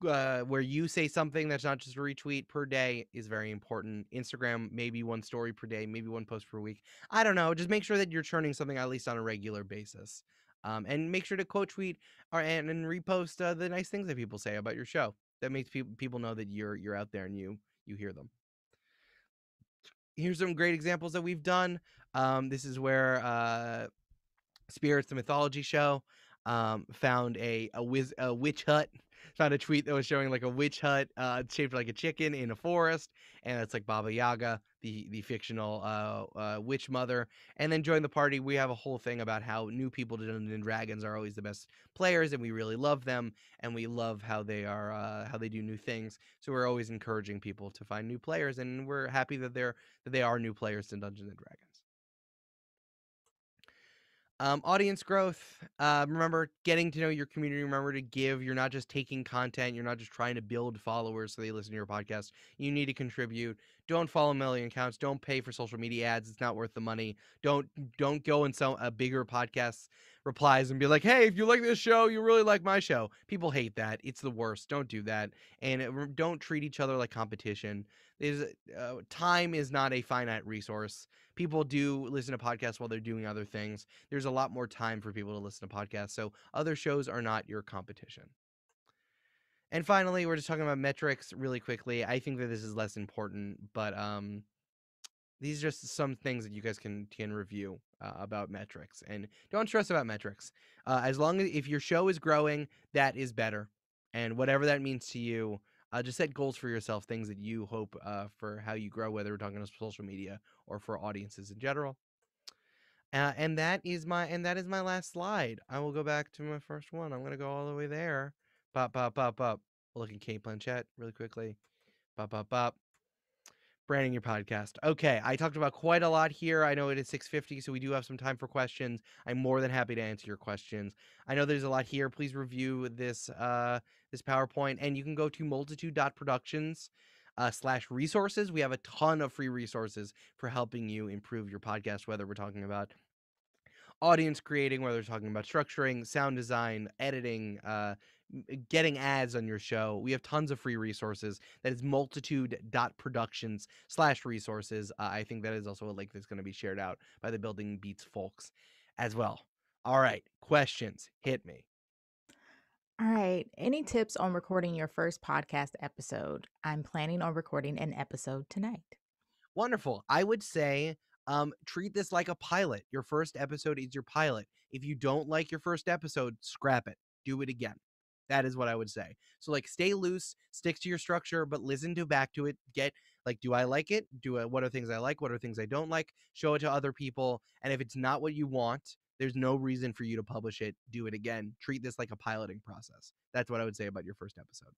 Where you say something that's not just a retweet per day is very important. Instagram, maybe one story per day, maybe one post per week. I don't know. Just make sure that you're churning something at least on a regular basis. And make sure to quote tweet and repost the nice things that people say about your show. That makes people know that you're out there and you hear them. Here's some great examples that we've done. This is where Spirits, the mythology show, found a witch hut. Found a tweet that was showing like a witch hut shaped like a chicken in a forest, and that's like Baba Yaga, the fictional witch mother. And then Join the Party, we have a whole thing about how new people to Dungeons and Dragons are always the best players, and we really love them, and we love how they are how they do new things. So we're always encouraging people to find new players, and we're happy that they are new players to Dungeons and Dragons. Audience growth. Remember, getting to know your community. Remember to give. You're not just taking content. You're not just trying to build followers so they listen to your podcast. You need to contribute. Don't follow a million accounts. Don't pay for social media ads. It's not worth the money. Don't go and sell a bigger podcast replies and be like, hey, if you like this show, you really like my show. People hate that. It's the worst. Don't do that. And don't treat each other like competition. Time is not a finite resource. People do listen to podcasts while they're doing other things. There's a lot more time for people to listen to podcasts. So other shows are not your competition. And finally, we're just talking about metrics really quickly. I think that this is less important, but these are just some things that you guys can review about metrics. And don't stress about metrics. As long as if your show is growing, that is better. And whatever that means to you, just set goals for yourself, things that you hope for how you grow, whether we're talking about social media or for audiences in general. And that is my last slide. I will go back to my first one. I'm going to go all the way there. Bop, bop, bop, bop. We'll look at Kate Blanchett really quickly. Bop, bop, bop. Branding your podcast. Okay, I talked about quite a lot here. I know it is 6:50, so we do have some time for questions. I'm more than happy to answer your questions. I know there's a lot here. Please review this this PowerPoint, and you can go to multitude.productions/resources. We have a ton of free resources for helping you improve your podcast, whether we're talking about audience creating, whether we're talking about structuring, sound design, editing, getting ads on your show. We have tons of free resources. That is multitude.productions/resources. I think that is also a link that's going to be shared out by the Building Beats folks as well. All right, questions, hit me. All right, any tips on recording your first podcast episode? I'm planning on recording an episode tonight. Wonderful. I would say treat this like a pilot. Your first episode is your pilot. If you don't like your first episode, scrap it, do it again. That is what I would say. So like, stay loose, stick to your structure, but listen to back to it. Get like, do I like it? What are things I like? What are things I don't like? Show it to other people. And if it's not what you want, there's no reason for you to publish it. Do it again. Treat this like a piloting process. That's what I would say about your first episode.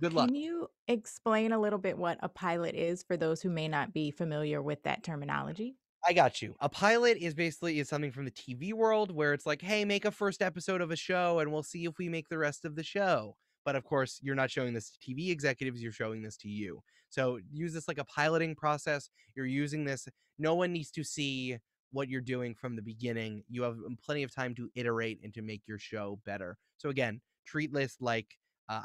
Good luck. Can you explain a little bit what a pilot is for those who may not be familiar with that terminology? I got you. A pilot is basically something from the TV world where it's like, hey, make a first episode of a show and we'll see if we make the rest of the show. But of course, you're not showing this to TV executives. You're showing this to you. So use this like a piloting process. You're using this. No one needs to see what you're doing from the beginning. You have plenty of time to iterate and to make your show better. So again, treat this like,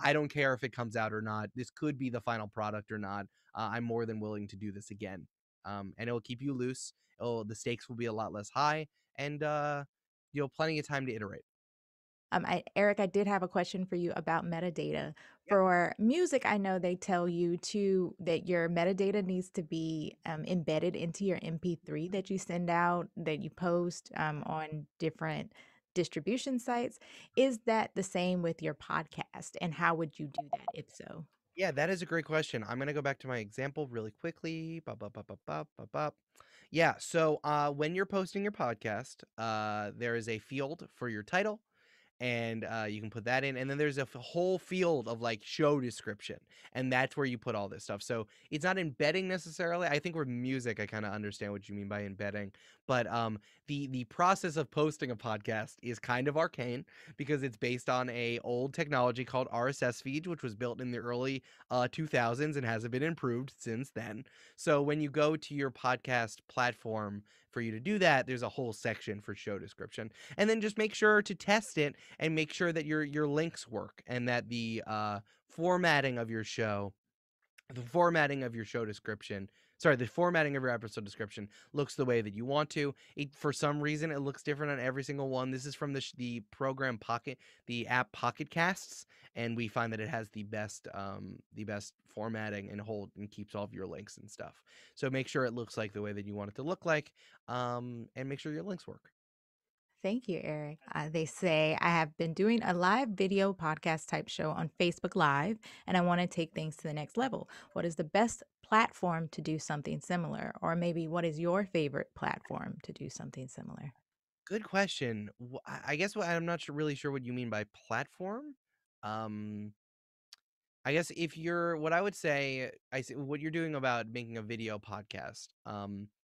I don't care if it comes out or not. This could be the final product or not. I'm more than willing to do this again. And it will keep you loose. The stakes will be a lot less high, and you'll have plenty of time to iterate. Eric, I did have a question for you about metadata. Yeah. For music, I know they tell you that your metadata needs to be embedded into your MP3 that you send out, that you post on different distribution sites. Is that the same with your podcast, and how would you do that if so? Yeah, that is a great question. I'm going to go back to my example really quickly. Bop, bop, bop, bop, bop, bop, bop. Yeah, so when you're posting your podcast, there is a field for your title, and you can put that in. And then there's a whole field of like show description, and that's where you put all this stuff. So it's not embedding necessarily. I think with music, I kind of understand what you mean by embedding. But the process of posting a podcast is kind of arcane because it's based on an old technology called RSS feeds, which was built in the early 2000s and hasn't been improved since then. So when you go to your podcast platform, for you to do that, there's a whole section for show description, and then just make sure to test it and make sure that your links work and that the formatting of your episode description looks the way that you want to. For some reason, it looks different on every single one. This is from the program Pocket, the app Pocket Casts, and we find that it has the best formatting and keeps all of your links and stuff. So make sure it looks like the way that you want it to look like, and make sure your links work. Thank you, Eric. They say, I have been doing a live video podcast type show on Facebook Live, and I want to take things to the next level. What is the best platform to do something similar? Or maybe what is your favorite platform to do something similar? Good question. I guess I'm not really sure what you mean by platform. I guess I see what you're doing about making a video podcast.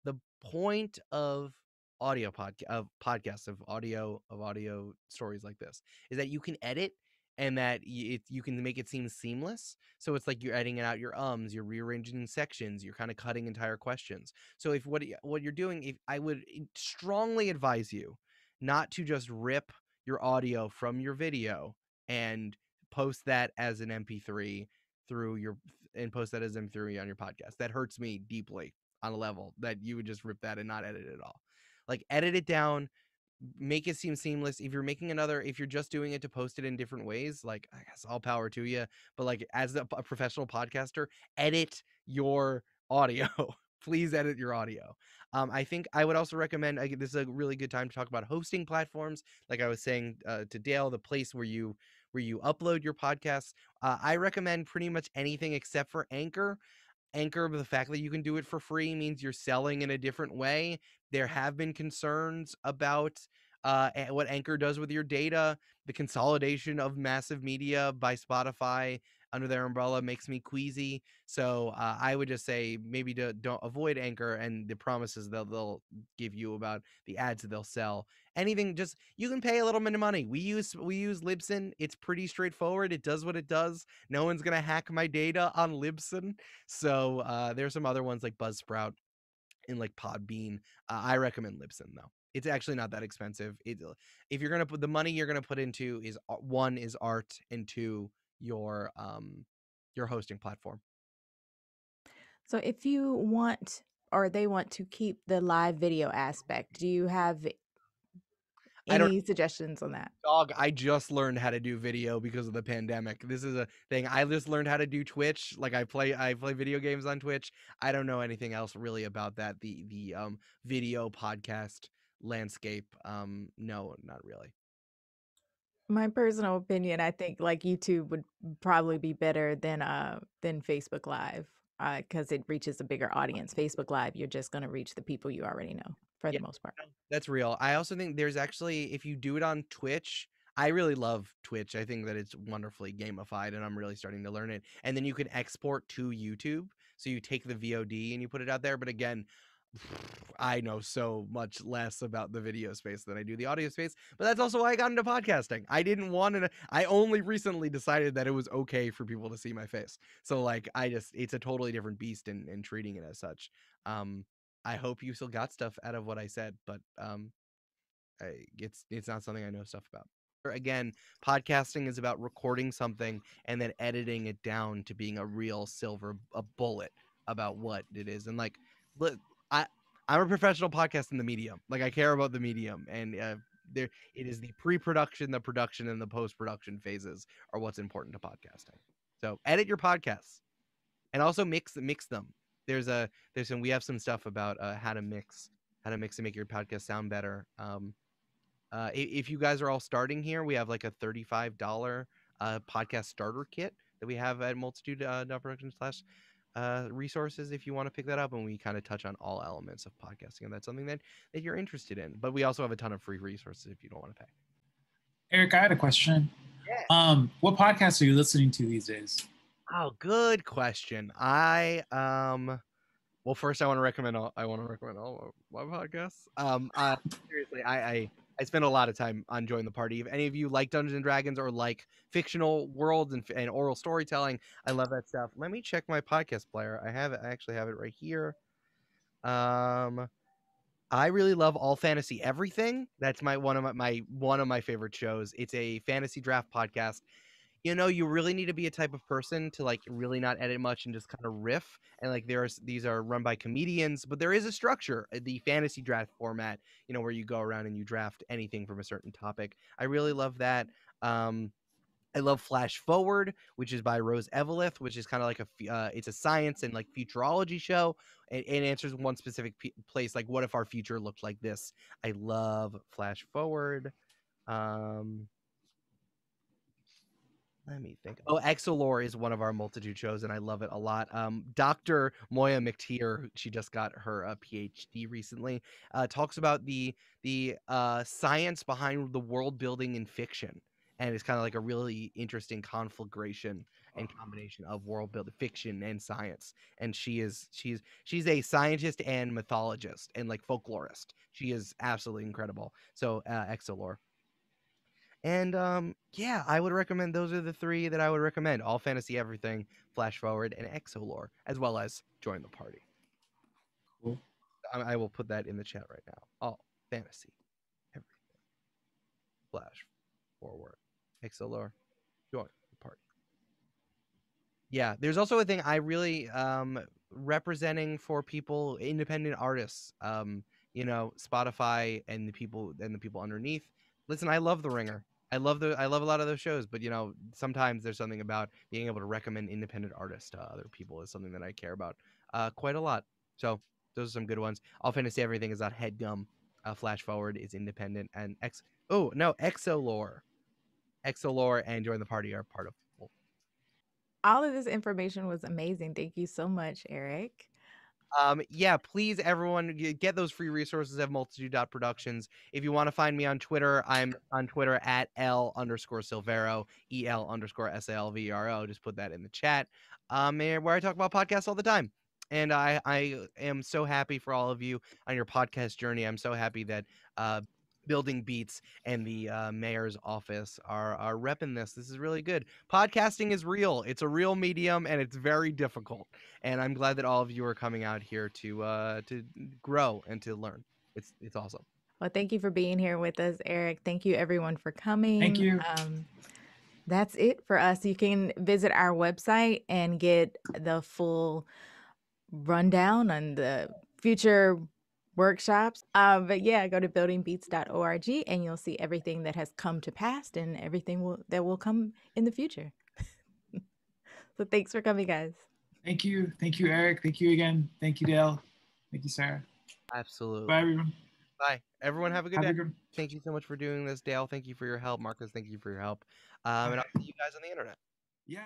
The point of audio podcasts of audio stories like this is that you can edit and that you can make it seem seamless. So it's like you're editing out your ums, you're rearranging sections, you're kind of cutting entire questions. So if what you're doing, if I would strongly advise you not to just rip your audio from your video and post that as an MP3 on your podcast. That hurts me deeply on a level that you would just rip that and not edit it at all. Like, edit it down, make it seem seamless. If you're just doing it to post it in different ways, like, I guess all power to you, but like, as a professional podcaster, edit your audio. Please edit your audio. I think I would also recommend, this is a really good time to talk about hosting platforms. Like I was saying to Dale, the place where you upload your podcasts. I recommend pretty much anything except for Anchor. Anchor, the fact that you can do it for free means you're selling in a different way. There have been concerns about what Anchor does with your data. The consolidation of massive media by Spotify under their umbrella makes me queasy. So I would just say maybe don't avoid Anchor and the promises that they'll give you about the ads that they'll sell. Anything, just, you can pay a little bit of money. We use Libsyn. It's pretty straightforward. It does what it does. No one's gonna hack my data on Libsyn. So there's some other ones like Buzzsprout and like Podbean. I recommend Libsyn though. It's actually not that expensive. If you're gonna put the money you're gonna put into is one is art and two your hosting platform. So if you want, or they want to keep the live video aspect, do you have any suggestions on that? Dog, I just learned how to do video because of the pandemic. This is a thing. I just learned how to do Twitch. Like, I play video games on Twitch. I don't know anything else really about that. The video podcast landscape. No, not really. My personal opinion, I think like YouTube would probably be better than Facebook Live because it reaches a bigger audience. Facebook Live, you're just going to reach the people you already know for the most part. That's real. I also think there's actually, if you do it on Twitch, I really love Twitch. I think that it's wonderfully gamified and I'm really starting to learn it. And then you can export to YouTube. So you take the VOD and you put it out there. But again, I know so much less about the video space than I do the audio space, but that's also why I got into podcasting. I only recently decided that it was okay for people to see my face. So like, it's a totally different beast in treating it as such. I hope you still got stuff out of what I said, but it's not something I know stuff about. Again, podcasting is about recording something and then editing it down to being a real bullet about what it is. And like, look, I'm a professional podcast in the medium. Like, I care about the medium, and there it is. The pre-production, the production, and the post-production phases are what's important to podcasting. So edit your podcasts, and also mix them. We have some stuff about how to mix and make your podcast sound better. If you guys are all starting here, we have like a $35 podcast starter kit that we have at multitude.production/. Resources if you want to pick that up, and we kind of touch on all elements of podcasting, and that's something that you're interested in. But we also have a ton of free resources if you don't want to pay. Eric, I had a question. Yes. What podcasts are you listening to these days? Oh, good question. Well, first I want to recommend all my podcasts. Seriously, I spend a lot of time on Join the Party. If any of you like Dungeons and Dragons or like fictional worlds and oral storytelling, I love that stuff. Let me check my podcast player. I actually have it right here. I really love All Fantasy Everything. That's one of my favorite shows. It's a fantasy draft podcast. You know, you really need to be a type of person to like really not edit much and just kind of riff. And like these are run by comedians, but there is a structure, the fantasy draft format, you know, where you go around and you draft anything from a certain topic. I really love that. I love Flash Forward, which is by Rose Eveleth, which is kind of like it's a science and like futurology show. It answers one specific place. Like, what if our future looked like this? I love Flash Forward. Let me think. Oh, Exolore is one of our Multitude shows, and I love it a lot. Dr. Moya McTeer, she just got her PhD recently, talks about the science behind the world building in fiction. And it's kind of like a really interesting conflagration and combination of world building, fiction, and science. And she's a scientist and mythologist and like folklorist. She is absolutely incredible. So Exolore. And yeah, I would recommend, those are the three that I would recommend: All Fantasy Everything, Flash Forward, and Exolore, as well as Join the Party. Cool. I will put that in the chat right now. All Fantasy Everything, Flash Forward, Exolore, Join the Party. Yeah, there's also a thing I really representing for people, independent artists, you know, Spotify and the people underneath. Listen, I love The Ringer. I love a lot of those shows, but you know, sometimes there's something about being able to recommend independent artists to other people is something that I care about quite a lot. So those are some good ones. All Fantasy Everything is on HeadGum. Flash Forward is independent, and Exolore and Join the Party are part of. All of this information was amazing. Thank you so much, Eric. Yeah, please, everyone, get those free resources at multitude.productions. If you want to find me on Twitter, I'm on Twitter at L_Silvero, EL_SALVERO. Just put that in the chat, where I talk about podcasts all the time. And I am so happy for all of you on your podcast journey. I'm so happy that Building Beats and the Mayor's Office are repping this. This is really good. Podcasting is real. It's a real medium, and it's very difficult. And I'm glad that all of you are coming out here to grow and to learn. It's awesome. Well, thank you for being here with us, Eric. Thank you, everyone, for coming. Thank you. That's it for us. You can visit our website and get the full rundown on the future workshops, but yeah, go to buildingbeats.org and you'll see everything that has come to pass and everything that will come in the future. So thanks for coming, guys. Thank you Eric, thank you again, thank you Dale, thank you Sarah. Absolutely. Bye everyone. Bye everyone, have a good day. Thank you so much for doing this, Dale. Thank you for your help, Marcus. Thank you for your help, and I'll see you guys on the internet. Yeah.